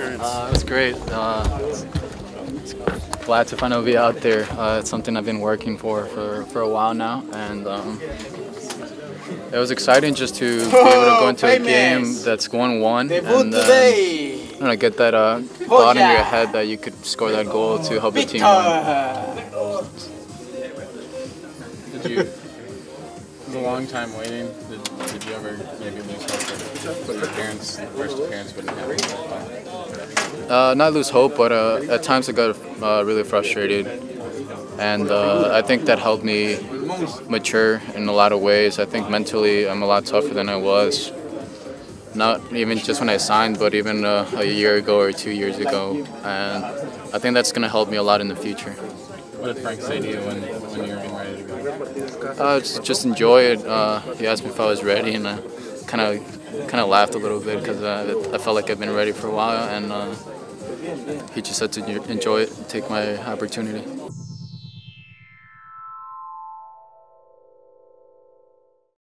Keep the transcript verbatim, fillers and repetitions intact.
experience? Uh, it was great. Uh, glad to finally be out there. Uh, it's something I've been working for for, for a while now, and um, it was exciting just to be able to go into a game that's one one and um, you know, get that uh, thought in your head that you could score that goal to help the team win. Did you? It was a long time waiting. Did, did you ever maybe lose hope for your parents, the first appearance wouldn't happen? Uh, not lose hope, but uh, at times I got uh, really frustrated. And uh, I think that helped me mature in a lot of ways. I think mentally I'm a lot tougher than I was. Not even just when I signed, but even uh, a year ago or two years ago. And I think that's going to help me a lot in the future. What did Frank say to you when, when you were getting ready to go? Uh, just, just enjoy it. Uh, he asked me if I was ready, and I kind of kind of laughed a little bit because uh, I felt like I've been ready for a while, and uh, he just said to enjoy it and take my opportunity.